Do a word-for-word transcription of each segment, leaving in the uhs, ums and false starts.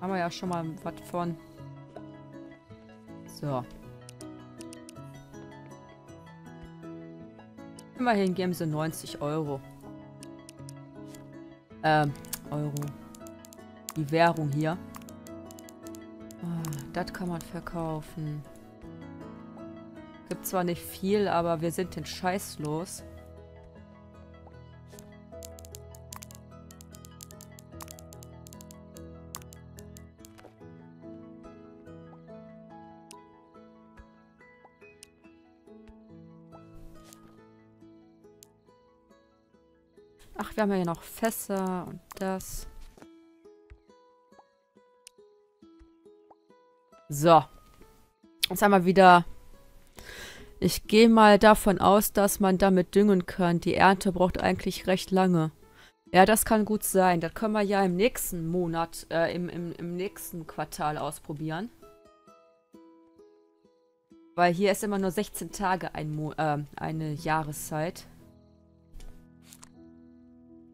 Haben wir ja schon mal was von. So. Immerhin geben sie neunzig Euro. Ähm, Euro. Die Währung hier. Oh, das kann man verkaufen. Gibt zwar nicht viel, aber wir sind den Scheiß los. Ach, wir haben ja hier noch Fässer und das. So. Jetzt haben wir wieder... Ich gehe mal davon aus, dass man damit düngen kann. Die Ernte braucht eigentlich recht lange. Ja, das kann gut sein. Das können wir ja im nächsten Monat, äh, im, im, im nächsten Quartal ausprobieren. Weil hier ist immer nur sechzehn Tage ein Mo äh, eine Jahreszeit.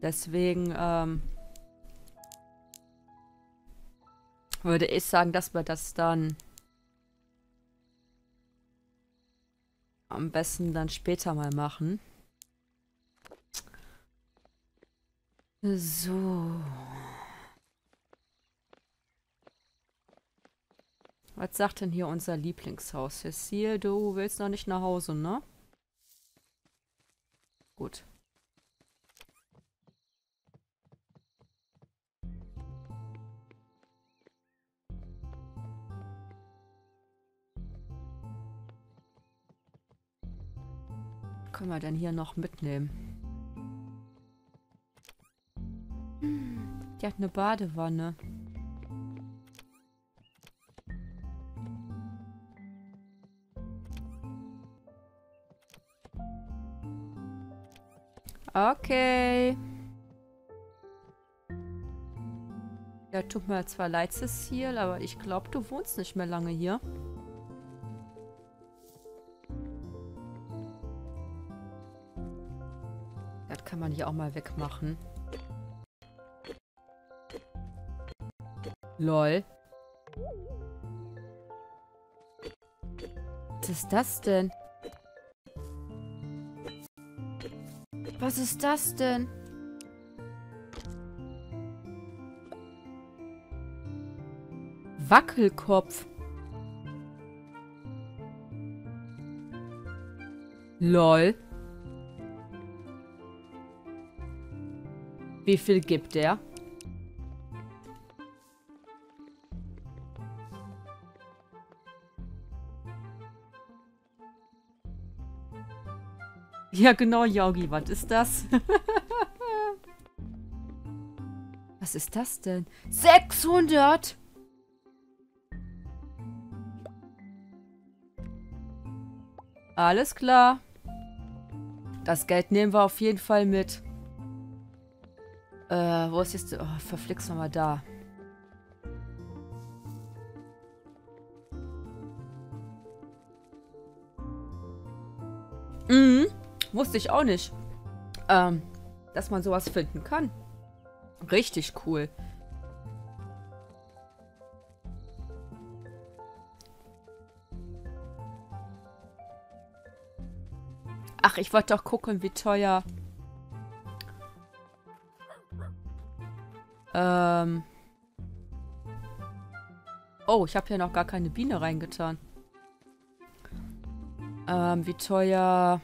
Deswegen ähm, würde ich sagen, dass wir das dann... am besten dann später mal machen. So. Was sagt denn hier unser Lieblingshaus? Cecile, du willst noch nicht nach Hause, ne? Gut. Können wir denn hier noch mitnehmen? Die hat eine Badewanne. Okay. Ja, tut mir zwar leid, Cecile, aber ich glaube, du wohnst nicht mehr lange hier. Man hier auch mal wegmachen. Lol. Was ist das denn? Was ist das denn? Wackelkopf. Lol. Wie viel gibt der? Ja, genau, Yogi, was ist das? Was ist das denn? sechshundert! Alles klar. Das Geld nehmen wir auf jeden Fall mit. Äh, wo ist jetzt... Oh, verflixt nochmal da. Mhm. Wusste ich auch nicht. Ähm, dass man sowas finden kann. Richtig cool. Ach, ich wollte doch gucken, wie teuer... Ähm. Oh, ich habe hier noch gar keine Biene reingetan. Ähm, wie teuer...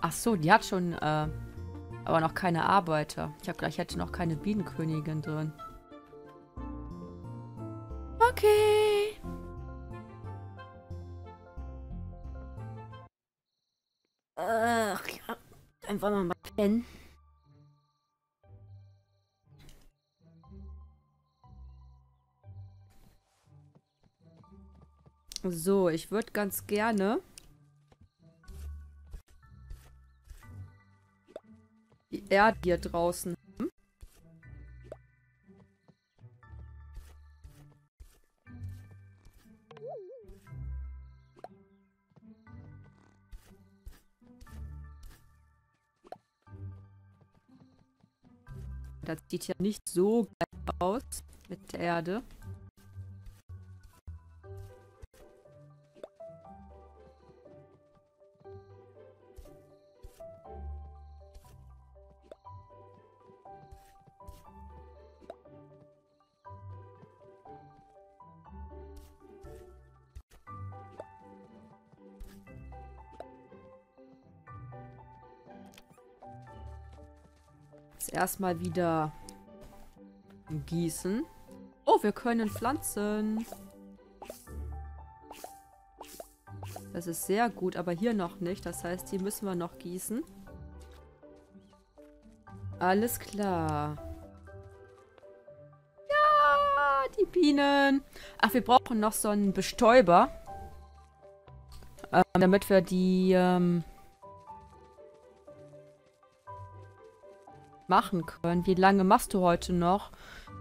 Ach so, die hat schon, äh, aber noch keine Arbeiter. Ich habe gleich hätte noch keine Bienenkönigin drin. Okay. Ach ja, dann wollen wir mal pennen. So, ich würde ganz gerne die Erde hier draußen. Das sieht ja nicht so geil aus mit der Erde. Erstmal wieder gießen. Oh, wir können pflanzen. Das ist sehr gut, aber hier noch nicht. Das heißt, hier müssen wir noch gießen. Alles klar. Ja, die Bienen. Ach, wir brauchen noch so einen Bestäuber. Ähm, damit wir die... Ähm machen können. Wie lange machst du heute noch?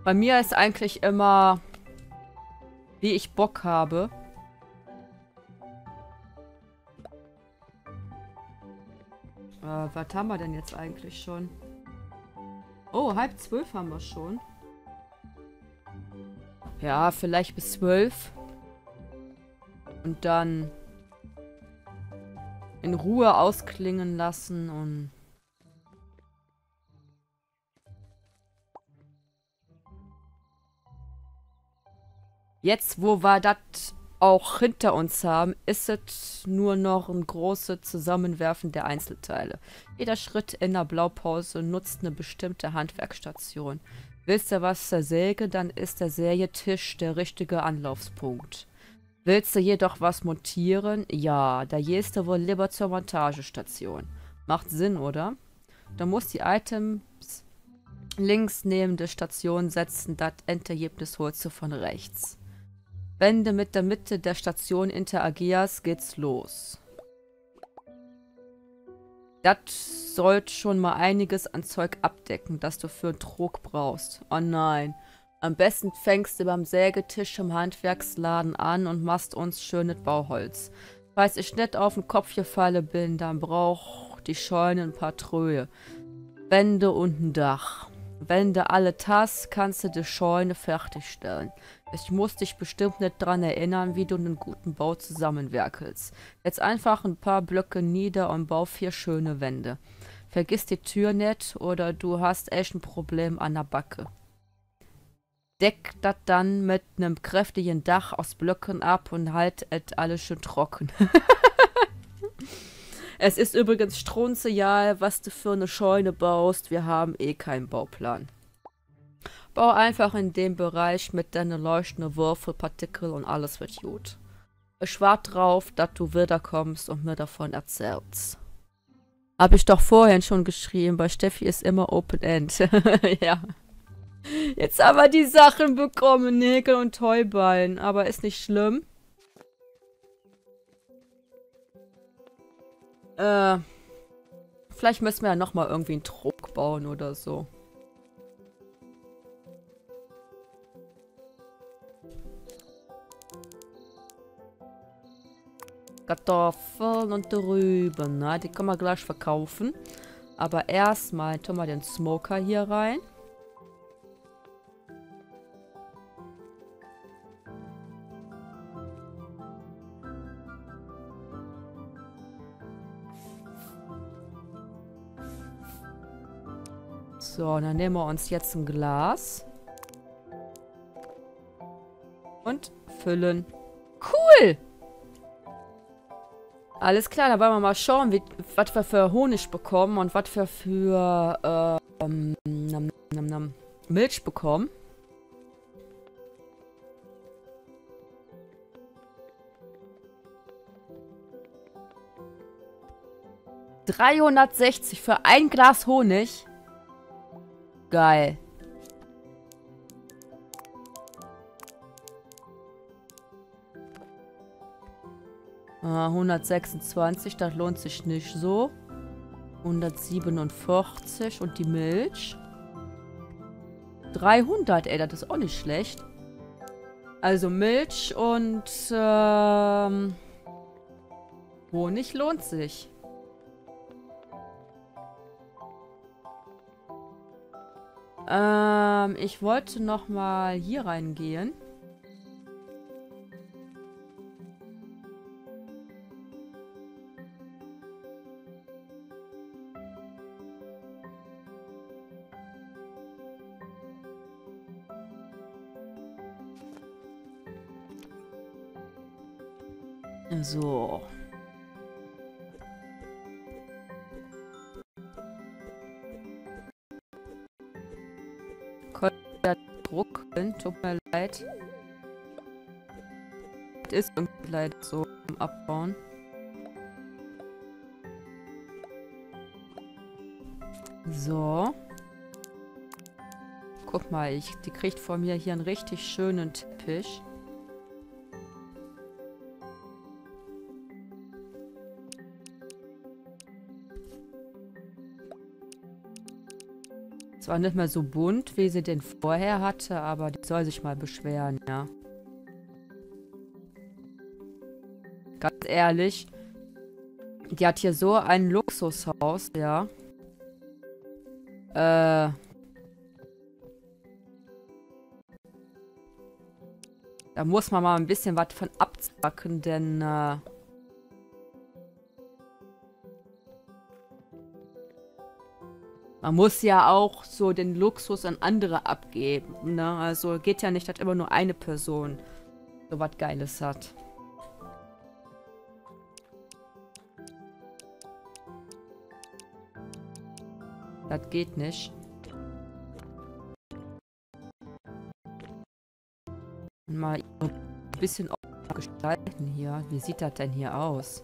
Bei mir ist eigentlich immer, wie ich Bock habe. Äh, was haben wir denn jetzt eigentlich schon? Oh, halb zwölf haben wir schon. Ja, vielleicht bis zwölf. Und dann in Ruhe ausklingen lassen und jetzt, wo wir das auch hinter uns haben, ist es nur noch ein großes Zusammenwerfen der Einzelteile. Jeder Schritt in der Blaupause nutzt eine bestimmte Handwerksstation. Willst du was der Säge, dann ist der Sägetisch der richtige Anlaufpunkt. Willst du jedoch was montieren? Ja, da gehst du wohl lieber zur Montagestation. Macht Sinn, oder? Da muss die Items links neben der Station setzen, das Endergebnis holst du von rechts. Wenn du mit der Mitte der Station interagierst, geht's los. Das sollte schon mal einiges an Zeug abdecken, das du für einen Trog brauchst. Oh nein. Am besten fängst du beim Sägetisch im Handwerksladen an und machst uns schönes Bauholz. Falls ich nicht auf den Kopf gefallen bin, dann braucht die Scheune ein paar Tröhe. Wände und ein Dach. Wenn du alle hast, kannst du die Scheune fertigstellen. Ich muss dich bestimmt nicht dran erinnern, wie du einen guten Bau zusammenwerkelst. Jetzt einfach ein paar Blöcke nieder und bau vier schöne Wände. Vergiss die Tür nicht oder du hast echt ein Problem an der Backe. Deck das dann mit einem kräftigen Dach aus Blöcken ab und halt et alles schön trocken. Es ist übrigens strunzegal, was du für eine Scheune baust. Wir haben eh keinen Bauplan. Bau einfach in dem Bereich mit deinen leuchtenden Würfel, Partikel und alles wird gut. Ich warte drauf, dass du wiederkommst und mir davon erzählst. Habe ich doch vorhin schon geschrieben, bei Steffi ist immer Open End. Ja. Jetzt haben wir die Sachen bekommen, Nägel und Heuballen, aber ist nicht schlimm. Äh, vielleicht müssen wir ja nochmal irgendwie einen Trog bauen oder so. Kartoffeln und Rüben, ne? Die können wir gleich verkaufen. Aber erstmal tun wir den Smoker hier rein. So, dann nehmen wir uns jetzt ein Glas. Und füllen. Cool! Alles klar, dann wollen wir mal schauen, was wir für Honig bekommen und was wir für äh, ähm, nam, nam, nam, Milch bekommen. dreihundertsechzig für ein Glas Honig. Geil. Ah, hundertsechsundzwanzig, das lohnt sich nicht so. hundertsiebenundvierzig und die Milch. dreihundert, ey, das ist auch nicht schlecht. Also Milch und ähm, Honig lohnt sich. Ähm, ich wollte nochmal hier reingehen. So. Könnte ja drucken, tut mir leid. Das ist irgendwie leid so im Abbauen. So. Guck mal, ich, die kriegt von mir hier einen richtig schönen Teppich. Zwar nicht mehr so bunt, wie sie den vorher hatte, aber die soll sich mal beschweren, ja. Ganz ehrlich, die hat hier so ein Luxushaus, ja. Äh. Da muss man mal ein bisschen was von abzwacken, denn, äh... man muss ja auch so den Luxus an andere abgeben, ne? Also geht ja nicht, dass immer nur eine Person so was Geiles hat. Das geht nicht. Mal ein bisschen gestalten hier. Wie sieht das denn hier aus?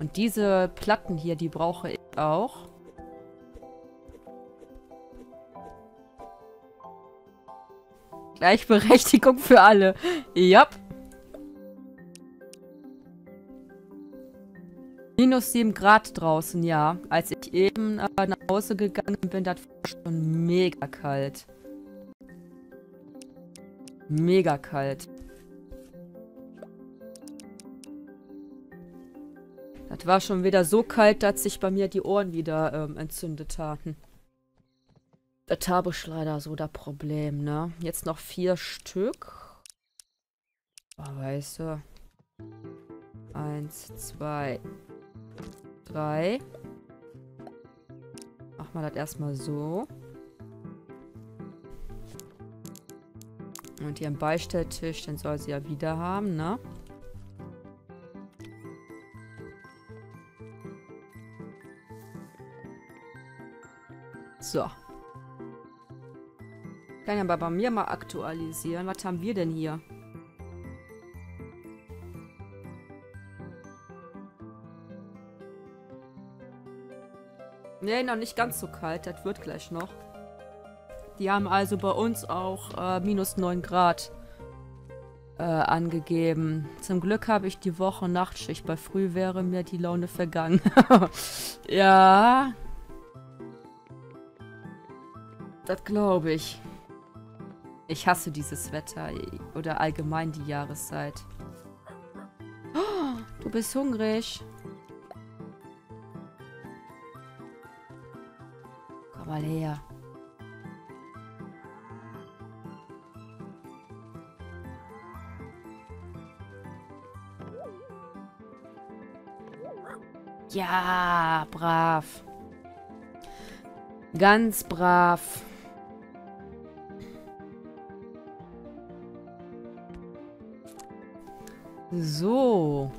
Und diese Platten hier, die brauche ich auch. Gleichberechtigung für alle. Jupp. Minus sieben Grad draußen, ja. Als ich eben äh, nach Hause gegangen bin, das war schon mega kalt. Mega kalt. Das war schon wieder so kalt, dass sich bei mir die Ohren wieder ähm, entzündet haben. Das habe ich leider so das Problem, ne? Jetzt noch vier Stück. Oh, weißt du. Eins, zwei, drei. Machen wir das erstmal so. Und ihren Beistelltisch, den soll sie ja wieder haben, ne? So. Kann ja bei mir mal aktualisieren. Was haben wir denn hier? Ne, noch nicht ganz so kalt. Das wird gleich noch. Die haben also bei uns auch äh, minus neun Grad äh, angegeben. Zum Glück habe ich die Woche Nachtschicht. Bei früh wäre mir die Laune vergangen. Ja. Das glaube ich. Ich hasse dieses Wetter oder allgemein die Jahreszeit. Oh, du bist hungrig. Komm mal her. Ja, brav. Ganz brav. So.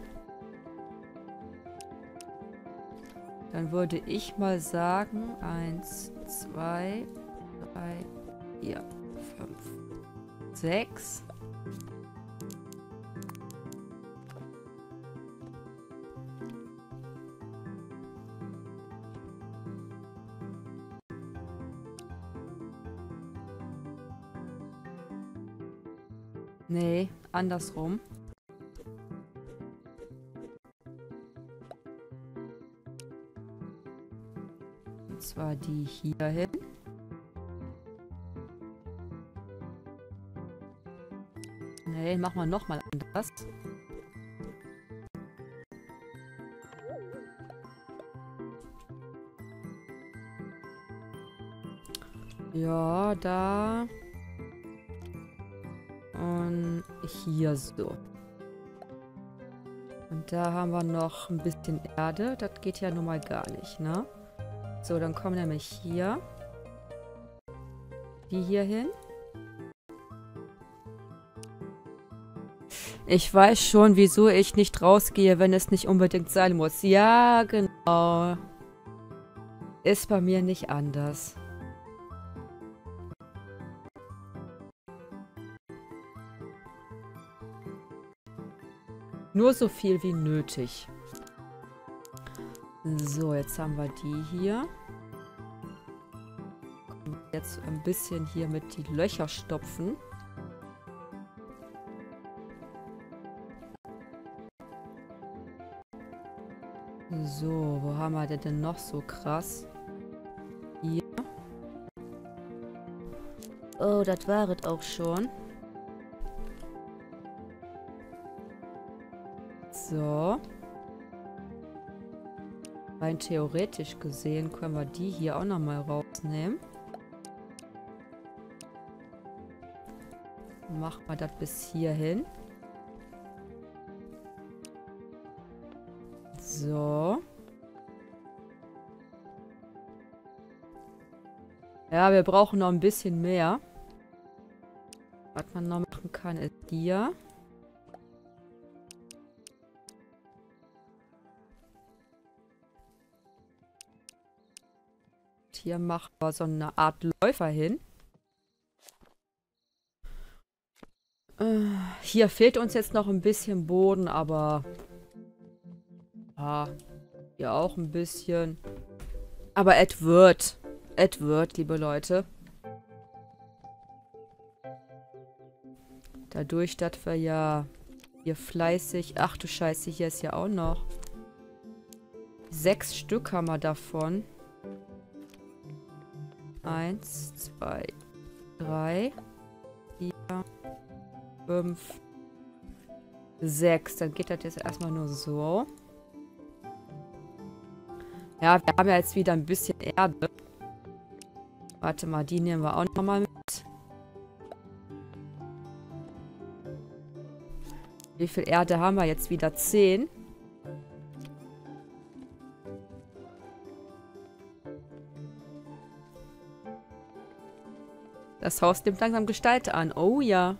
Dann würde ich mal sagen, eins, zwei, drei, vier, fünf, sechs. Nee, andersrum. War die hier hin. Nee, machen wir nochmal anders. Ja, da. Und hier so. Und da haben wir noch ein bisschen Erde. Das geht ja nun mal gar nicht, ne? So, dann kommen nämlich hier. Die hier hin. Ich weiß schon, wieso ich nicht rausgehe, wenn es nicht unbedingt sein muss. Ja, genau. Ist bei mir nicht anders. Nur so viel wie nötig. So, jetzt haben wir die hier. Jetzt ein bisschen hier mit die Löcher stopfen. So, wo haben wir denn noch so krass? Hier. Oh, das war es auch schon. So. Rein theoretisch gesehen können wir die hier auch nochmal rausnehmen. Machen wir das bis hierhin. So. Ja, wir brauchen noch ein bisschen mehr. Was man noch machen kann, ist hier. Und hier machen wir so eine Art Läufer hin. Äh, hier fehlt uns jetzt noch ein bisschen Boden, aber... Hier auch ein bisschen. Aber es wird. Es wird, liebe Leute. Dadurch, dass wir ja hier fleißig... Ach du Scheiße, hier ist ja auch noch. Sechs Stück haben wir davon. Eins, zwei, drei, vier, fünf, sechs. Dann geht das jetzt erstmal nur so. Ja, wir haben ja jetzt wieder ein bisschen Erde. Warte mal, die nehmen wir auch nochmal mit. Wie viel Erde haben wir jetzt wieder? zehn. Das Haus nimmt langsam Gestalt an. Oh ja.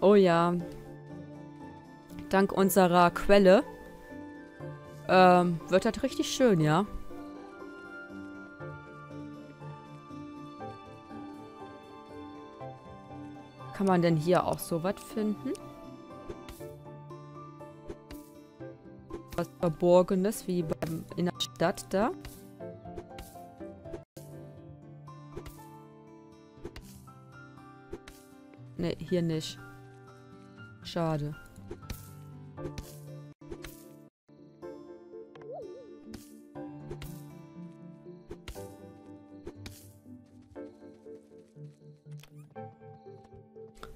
Oh ja. Dank unserer Quelle. Ähm, wird das richtig schön, ja? Kann man denn hier auch so was finden? Was Verborgenes, wie beim, in der Stadt da? Ne, hier nicht. Schade.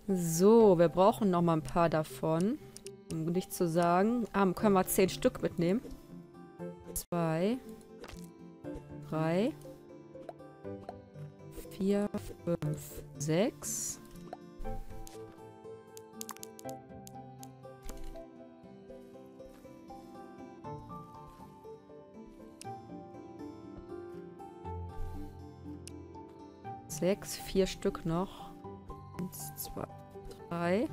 So, wir brauchen noch mal ein paar davon. Um nicht zu sagen. Ah, können wir zehn Stück mitnehmen. Zwei. Drei. Vier, fünf, sechs. Sechs, vier Stück noch. Eins, zwei, drei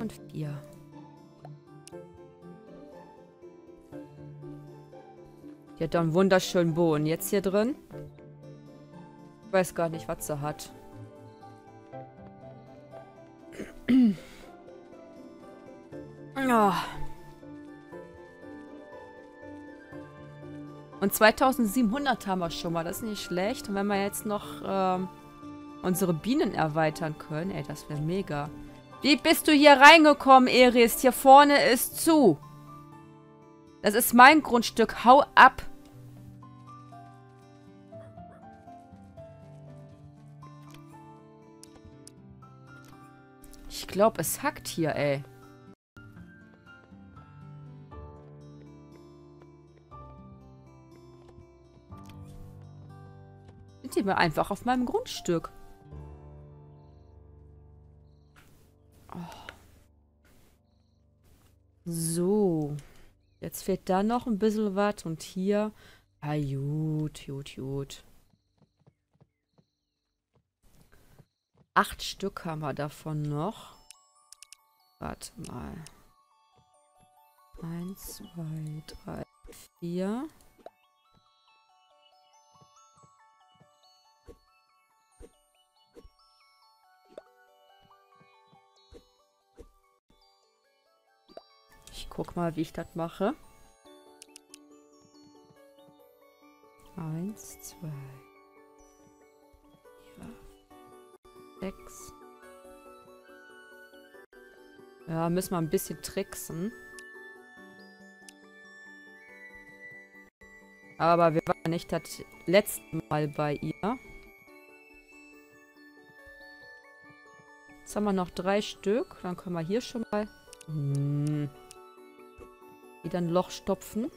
und vier. Die hat doch einen wunderschönen Boden. Jetzt hier drin. Ich weiß gar nicht, was sie hat. Und zweitausendsiebenhundert haben wir schon mal. Das ist nicht schlecht. Und wenn wir jetzt noch... Ähm unsere Bienen erweitern können. Ey, das wäre mega. Wie bist du hier reingekommen, Eris? Hier vorne ist zu. Das ist mein Grundstück. Hau ab. Ich glaube, es hackt hier, ey. Mit dem einfach auf meinem Grundstück. Oh. So. Jetzt fehlt da noch ein bisschen was und hier. Ah, gut, gut, gut. Acht Stück haben wir davon noch. Warte mal. Eins, zwei, drei, vier. Ich guck mal, wie ich das mache. Eins, zwei, vier, sechs. Ja, müssen wir ein bisschen tricksen. Aber wir waren nicht das letzte Mal bei ihr. Jetzt haben wir noch drei Stück. Dann können wir hier schon mal hm, wieder ein Loch stopfen.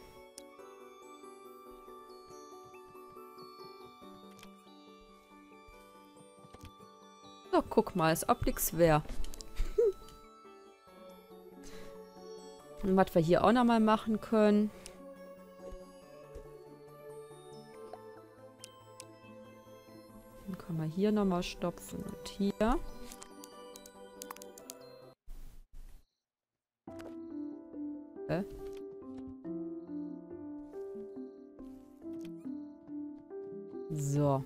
So, guck mal, ist ob nichts wäre. Und was wir hier auch nochmal machen können. Kann man hier nochmal stopfen und hier. Okay. So.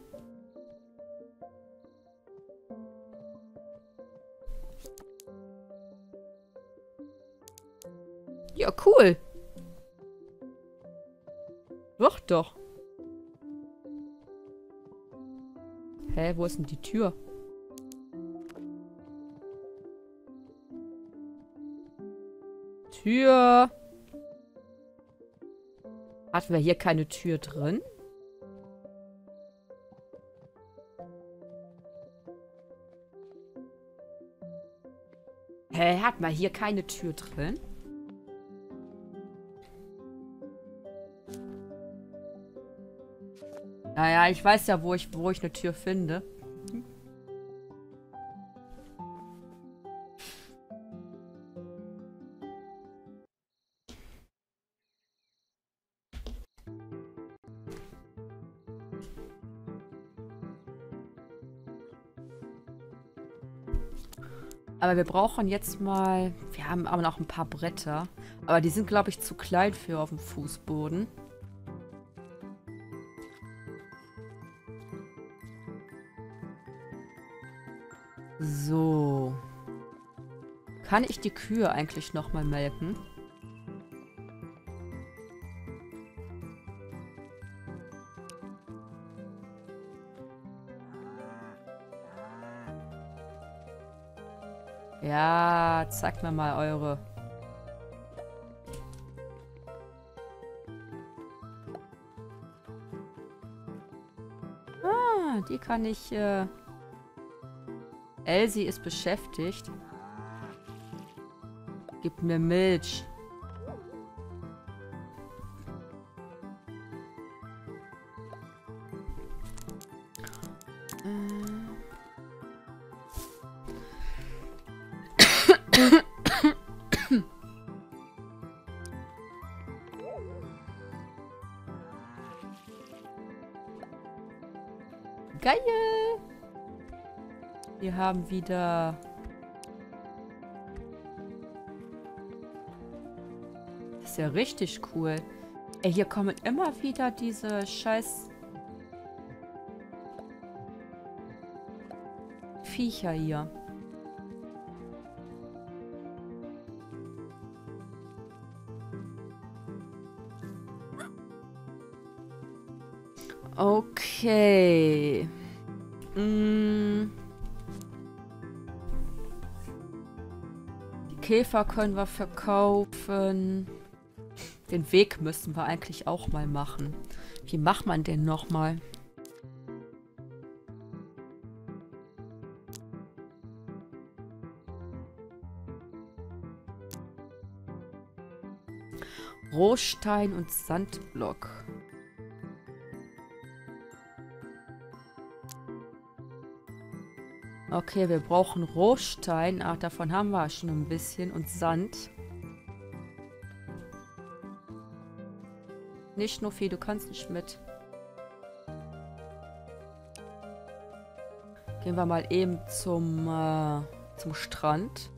Ja, cool. Doch, doch. Hä, wo ist denn die Tür? Tür! Hatten wir hier keine Tür drin? Hä, hatten wir hier keine Tür drin? Naja, ich weiß ja, wo ich, wo ich eine Tür finde. Mhm. Aber wir brauchen jetzt mal... Wir haben aber noch ein paar Bretter. Aber die sind, glaube ich, zu klein für auf dem Fußboden. So. Kann ich die Kühe eigentlich nochmal melken? Ja, zeigt mir mal eure. Ah, die kann ich... Äh Elsie ist beschäftigt. Gib mir Milch. Geil! Wir haben wieder... Das ist ja richtig cool. Ey, hier kommen immer wieder diese scheiß... Viecher hier. Okay. Mm. Käfer können wir verkaufen. Den Weg müssen wir eigentlich auch mal machen. Wie macht man den nochmal? Rohstein und Sandblock. Okay, wir brauchen Rohstein. Ach, davon haben wir schon ein bisschen. Und Sand. Nicht nur viel, du kannst nicht mit. Gehen wir mal eben zum, äh, zum Strand.